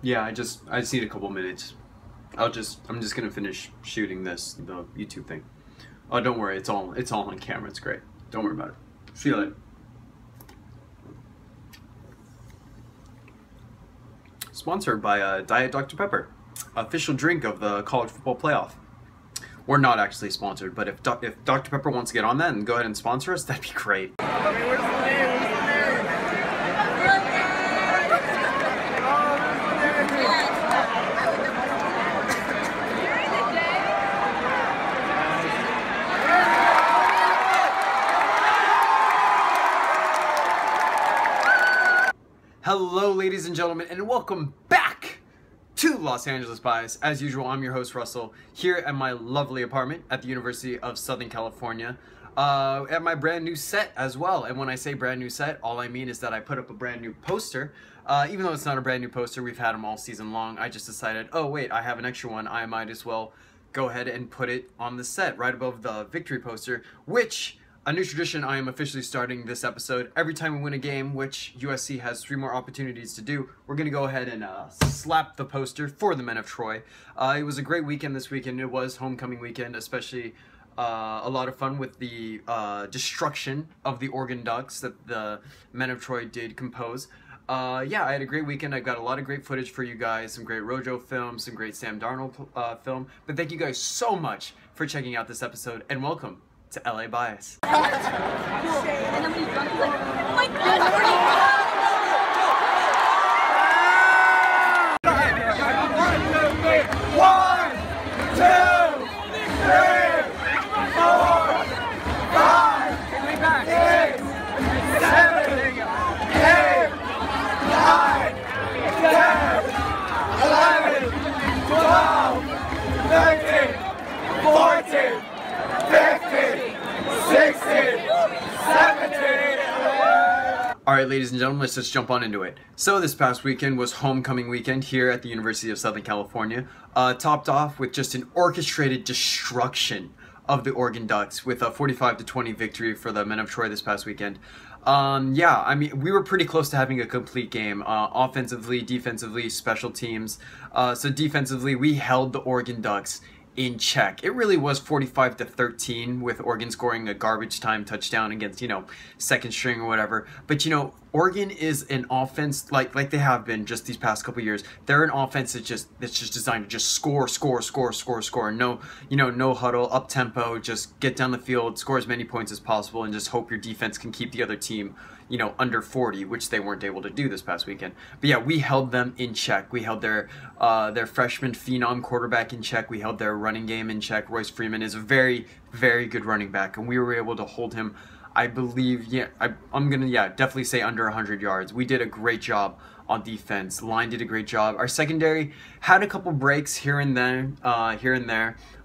Yeah, I just need a couple minutes. I'm just gonna finish shooting the YouTube thing. Oh, don't worry, it's all on camera. It's great. Don't worry about it. See you later. Sponsored by Diet Dr. Pepper, official drink of the college football playoff. We're not actually sponsored, but if Dr. Pepper wants to get on that and go ahead and sponsor us, that'd be great. I mean, where's the name? Hello, ladies and gentlemen, and welcome back to Los Angeles Bias. As usual, I'm your host, Russell, here at my lovely apartment at the University of Southern California, at my brand new set as well. And when I say brand new set, all I mean is that I put up a brand new poster. Even though it's not a brand new poster, we've had them all season long. I just decided, oh wait, I have an extra one. I might as well go ahead and put it on the set right above the victory poster, which... a new tradition I am officially starting this episode. Every time we win a game, which USC has 3 more opportunities to do, we're going to go ahead and slap the poster for the men of Troy. It was a great weekend this weekend. It was homecoming weekend, especially a lot of fun with the destruction of the Oregon Ducks that the men of Troy did compose. Yeah, I had a great weekend. I got a lot of great footage for you guys, some great Rojo film, some great Sam Darnold film. But thank you guys so much for checking out this episode, and welcome to LA Bias. Alright, ladies and gentlemen, let's just jump on into it. So this past weekend was homecoming weekend here at the University of Southern California, topped off with just an orchestrated destruction of the Oregon Ducks with a 45-20 victory for the men of Troy this past weekend. Yeah, I mean, we were pretty close to having a complete game, offensively, defensively, special teams. So defensively, we held the Oregon Ducks in check. It really was 45-13 with Oregon scoring a garbage time touchdown against, you know, second string or whatever. But, you know, Oregon is an offense like they have been just these past couple years. They're an offense that's just designed to just score. No, you know, no huddle, up tempo, just get down the field, score as many points as possible, and just hope your defense can keep the other team, you know, under 40, which they weren't able to do this past weekend. But yeah, we held them in check. We held their freshman phenom quarterback in check. We held their running game in check. Royce Freeman is a very, very good running back, and we were able to hold him. I believe, yeah, I'm gonna definitely say under 100 yards. We did a great job on defense. Line did a great job. Our secondary had a couple breaks here and there.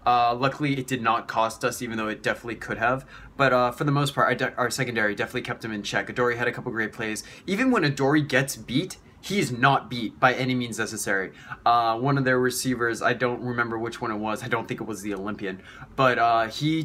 Luckily, it did not cost us, even though it definitely could have. But for the most part, our secondary definitely kept him in check. Adoree had a couple great plays. Even when Adoree gets beat, he is not beat by any means necessary. One of their receivers, I don't remember which one it was. I don't think it was the Olympian. But he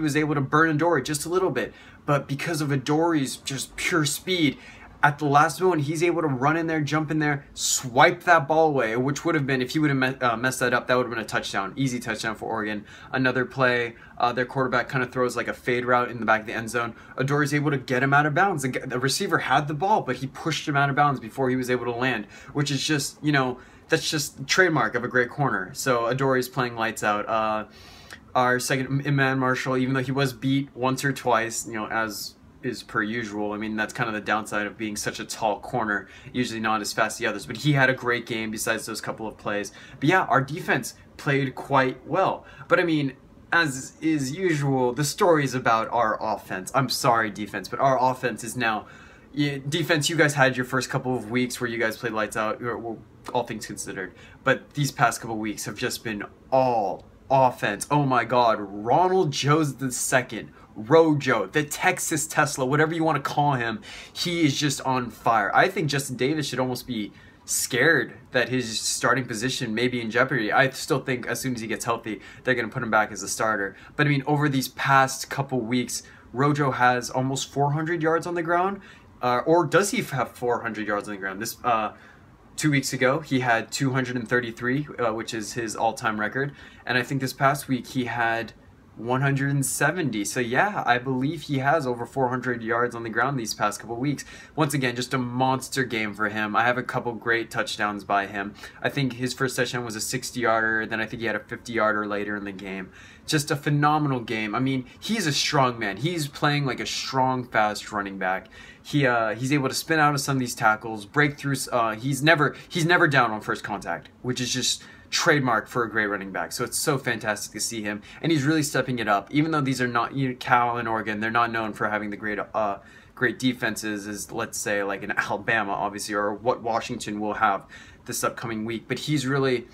was able to burn Adoree just a little bit. But because of Adoree's just pure speed, at the last moment, he's able to run in there, jump in there, swipe that ball away, which would have been, if he would have messed that up, that would have been a touchdown, easy touchdown for Oregon. Another play, their quarterback kind of throws like a fade route in the back of the end zone. Adoree's able to get him out of bounds. The receiver had the ball, but he pushed him out of bounds before he was able to land, which is just, you know, that's just trademark of a great corner. So Adoree's playing lights out. Our second man, Marshall, even though he was beat once or twice, you know, as is per usual. I mean, that's kind of the downside of being such a tall corner, usually not as fast as the others, but he had a great game besides those couple of plays. But yeah, our defense played quite well. But I mean, as is usual, the story's about our offense. I'm sorry, defense, but our offense is now... defense, you guys had your first couple of weeks where you guys played lights out, well, all things considered, but these past couple of weeks have just been all offense. Oh my God, Ronald Jones II, Rojo, the Texas Tesla, whatever you want to call him, he is just on fire. I think Justin Davis should almost be scared that his starting position may be in jeopardy. I still think as soon as he gets healthy, they're going to put him back as a starter. But I mean, over these past couple weeks, Rojo has almost 400 yards on the ground, or does he have 400 yards on the ground? This 2 weeks ago, he had 233, which is his all-time record. And I think this past week he had 170. So yeah, I believe he has over 400 yards on the ground these past couple weeks. Once again, just a monster game for him. I have a couple great touchdowns by him. I think his first touchdown was a 60-yarder, then I think he had a 50-yarder later in the game. Just a phenomenal game. I mean, he's a strong man. He's playing like a strong, fast running back. He's able to spin out of some of these tackles, breakthroughs. He's never down on first contact, which is just trademark for a great running back. So it's so fantastic to see him, and he's really stepping it up. Even though these are not, you know, Cal and Oregon, they're not known for having the great great defenses as, let's say, like in Alabama, obviously, or what Washington will have this upcoming week. But he's really,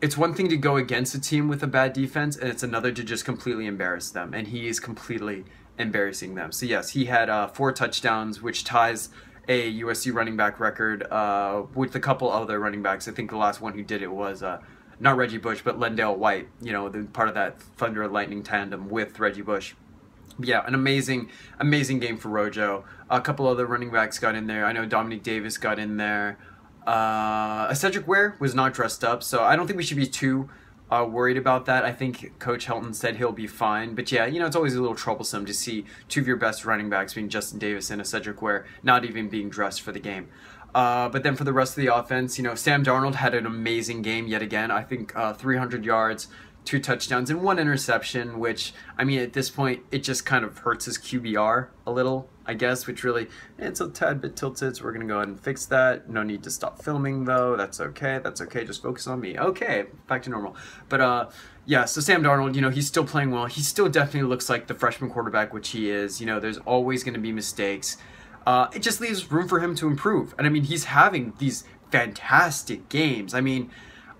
it's one thing to go against a team with a bad defense, and it's another to just completely embarrass them, and he is completely embarrassing them. So yes, he had 4 touchdowns, which ties a USC running back record with a couple other running backs. I think the last one who did it was not Reggie Bush, but Lendale White, you know, part of that Thunder Lightning tandem with Reggie Bush. Yeah, an amazing game for Rojo. A couple other running backs got in there. I know Dominic Davis got in there. Cedric Ware was not dressed up, so I don't think we should be too worried about that. I think Coach Helton said he'll be fine, but yeah, you know, it's always a little troublesome to see two of your best running backs, being Justin Davis and a Cedric Ware, not even being dressed for the game. But then for the rest of the offense, you know, Sam Darnold had an amazing game yet again. I think 300 yards, 2 touchdowns, and 1 interception, which, I mean, at this point, it just kind of hurts his QBR a little, I guess, which really, it's a tad bit tilted, so we're going to go ahead and fix that. No need to stop filming, though. That's okay. That's okay. Just focus on me. Okay, back to normal. But, yeah, so Sam Darnold, you know, he's still playing well. He still definitely looks like the freshman quarterback, which he is. You know, there's always going to be mistakes. It just leaves room for him to improve. And, I mean, he's having these fantastic games. I mean,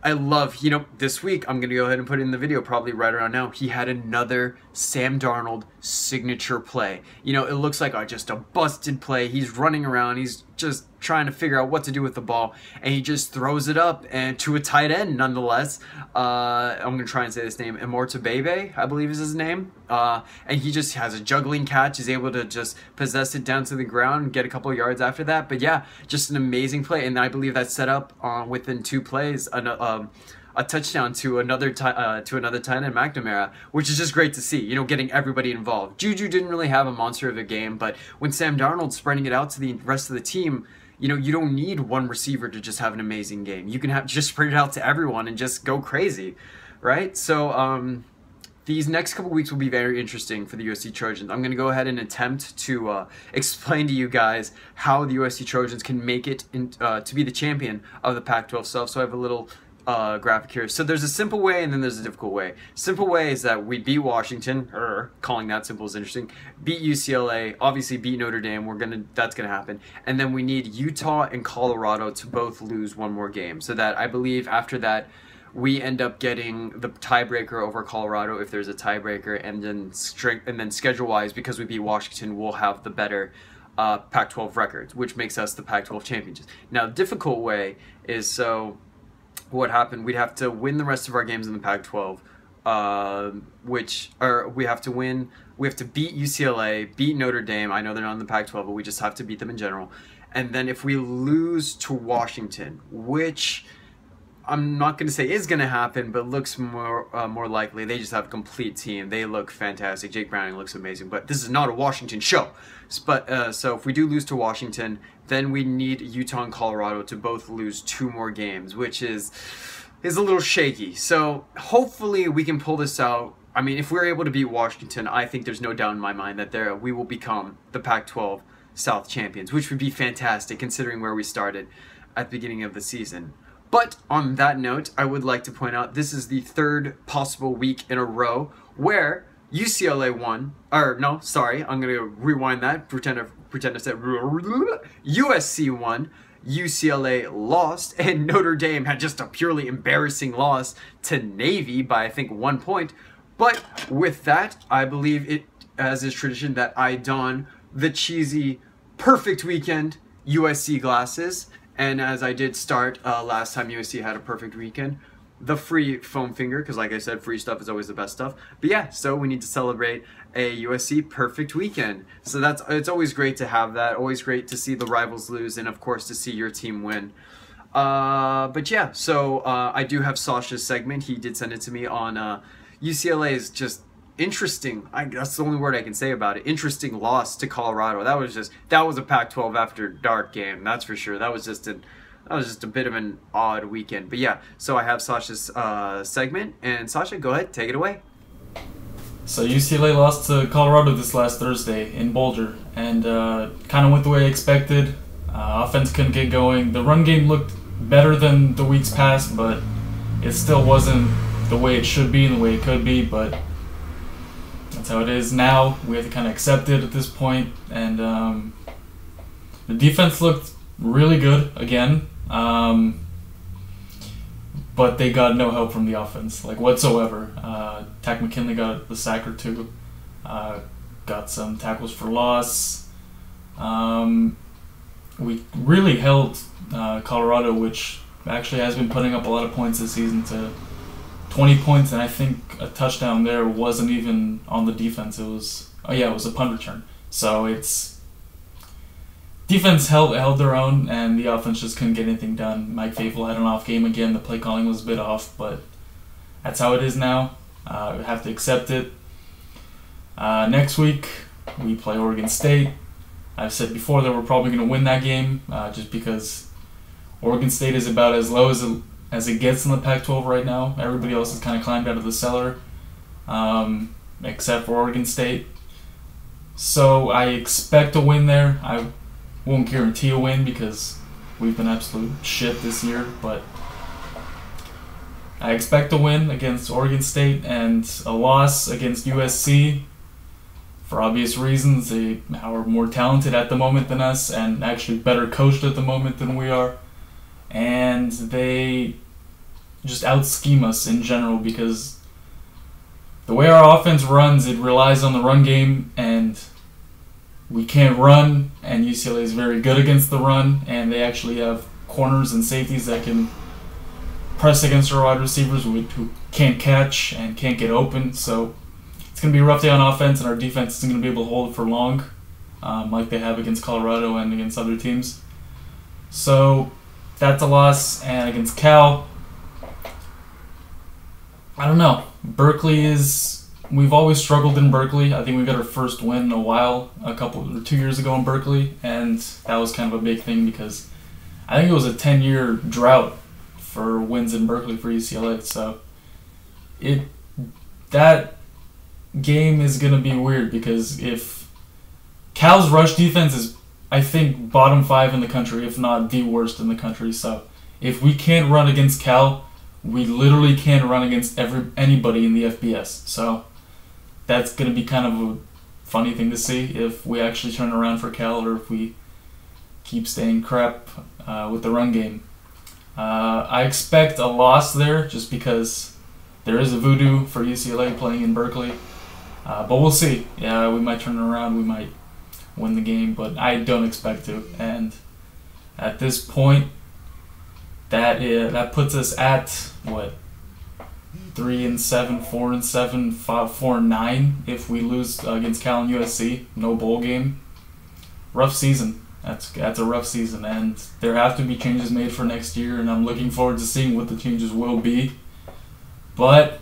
I love, you know, this week, I'm going to go ahead and put it in the video probably right around now. He had another Sam Darnold signature play. You know, it looks like just a busted play. He's running around. He's just trying to figure out what to do with the ball. And he just throws it up and to a tight end nonetheless. I'm going to try and say this name. Immorto Bebe, I believe is his name. And he just has a juggling catch. He's able to just possess it down to the ground and get a couple of yards after that. But yeah, just an amazing play. And I believe that's set up within 2 plays. A touchdown to another tight end, McNamara, which is just great to see, you know, getting everybody involved. Juju didn't really have a monster of a game, but when Sam Darnold's spreading it out to the rest of the team, you know, you don't need one receiver to just have an amazing game. You can have just spread it out to everyone and just go crazy, right? So these next couple weeks will be very interesting for the USC Trojans. I'm going to go ahead and attempt to explain to you guys how the USC Trojans can make it to be the champion of the Pac 12 South. So I have a little graphic here. So there's a simple way and then there's a difficult way. Simple way is that we beat Washington, calling that simple is interesting, beat UCLA, obviously beat Notre Dame, that's gonna happen, and then we need Utah and Colorado to both lose one more game, so that I believe after that we end up getting the tiebreaker over Colorado if there's a tiebreaker, and then schedule-wise, because we beat Washington, we'll have the better Pac-12 records, which makes us the Pac-12 champions. Now, the difficult way is, so what happened, we'd have to win the rest of our games in the Pac-12, we have to beat UCLA, beat Notre Dame, I know they're not in the Pac-12, but we just have to beat them in general, and then if we lose to Washington, which I'm not going to say is going to happen, but looks more likely. They just have a complete team. They look fantastic. Jake Browning looks amazing, but this is not a Washington show. But so if we do lose to Washington, then we need Utah and Colorado to both lose 2 more games, which is a little shaky. So hopefully we can pull this out. I mean, if we're able to beat Washington, I think there's no doubt in my mind that we will become the Pac-12 South champions, which would be fantastic considering where we started at the beginning of the season. But on that note, I would like to point out this is the 3rd possible week in a row where UCLA won. Or no, sorry, I'm gonna rewind that. Pretend I said USC won, UCLA lost, and Notre Dame had just a purely embarrassing loss to Navy by I think 1 point. But with that, I believe it as is tradition that I don the cheesy perfect weekend USC glasses. And as I did start last time USC had a perfect weekend, the free foam finger, because like I said, free stuff is always the best stuff. But yeah, so we need to celebrate a USC perfect weekend. So it's always great to have that, always great to see the rivals lose, and of course to see your team win. But yeah, so I do have Sasha's segment. He did send it to me on UCLA is just interesting. That's the only word I can say about it. Interesting loss to Colorado. That was a Pac 12 after dark game. That's for sure. That was just a bit of an odd weekend. But yeah, so I have Sasha's segment, and Sasha, go ahead, take it away. So UCLA lost to Colorado this last Thursday in Boulder, and kind of went the way I expected. Offense couldn't get going. The run game looked better than the weeks past, but it still wasn't the way it should be and the way it could be. But that's how it is now. We have to kind of accept it at this point. And the defense looked really good again, but they got no help from the offense, like whatsoever. Tack McKinley got the sack or two, got some tackles for loss. We really held Colorado, which actually has been putting up a lot of points this season, to 20 points, and I think a touchdown there wasn't even on the defense. It was, oh yeah, it was a punt return. So it's defense held their own, and the offense just couldn't get anything done. Mike Favell had an off game again. The play calling was a bit off, but that's how it is now. We have to accept it. Next week we play Oregon State. I've said before that we're probably going to win that game, just because Oregon State is about as low as it gets in the Pac-12 right now. Everybody else has kind of climbed out of the cellar, except for Oregon State. So I expect a win there. I won't guarantee a win because we've been absolute shit this year, but I expect a win against Oregon State and a loss against USC. For obvious reasons, they are more talented at the moment than us, and actually better coached at the moment than we are. And they just out-scheme us in general, because the way our offense runs, it relies on the run game, and we can't run, and UCLA is very good against the run, and they actually have corners and safeties that can press against our wide receivers who can't catch and can't get open. So it's going to be a rough day on offense, and our defense isn't going to be able to hold it for long, like they have against Colorado and against other teams. So that's a loss. And against Cal, I don't know. Berkeley is... We've always struggled in Berkeley. I think we got our first win in a while, two years ago in Berkeley, and that was kind of a big thing because I think it was a 10-year drought for wins in Berkeley for UCLA. So that game is going to be weird, because if Cal's rush defense is, I think, bottom 5 in the country, if not the worst in the country. So if we can't run against Cal, we literally can't run against anybody in the FBS. So that's going to be kind of a funny thing to see, if we actually turn around for Cal or if we keep staying crap with the run game. I expect a loss there, just because there is a voodoo for UCLA playing in Berkeley. But we'll see. Yeah, we might turn it around. We might win the game, but I don't expect to. And at this point, that puts us at what, 3-7, 4-7, 5-4-9. If we lose against Cal and USC, no bowl game. Rough season. That's a rough season, and there have to be changes made for next year. And I'm looking forward to seeing what the changes will be. But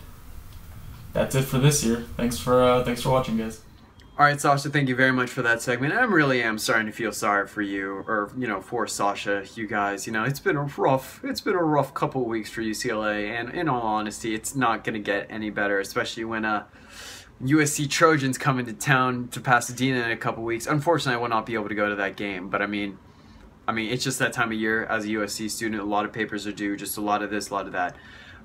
that's it for this year. Thanks for watching, guys. All right, Sasha, thank you very much for that segment. I really am starting to feel sorry for you, or, you know, for Sasha, you guys. You know, it's been a rough couple weeks for UCLA, and in all honesty, it's not going to get any better, especially when USC Trojans come into town to Pasadena in a couple weeks. Unfortunately, I will not be able to go to that game, but I mean, it's just that time of year. As a USC student, a lot of papers are due, just a lot of this, a lot of that.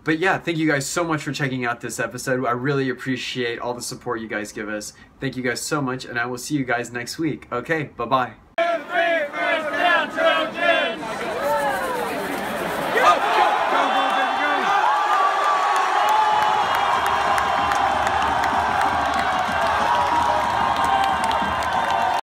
But yeah, thank you guys so much for checking out this episode. I really appreciate all the support you guys give us. Thank you guys so much, and I will see you guys next week. Okay, bye-bye.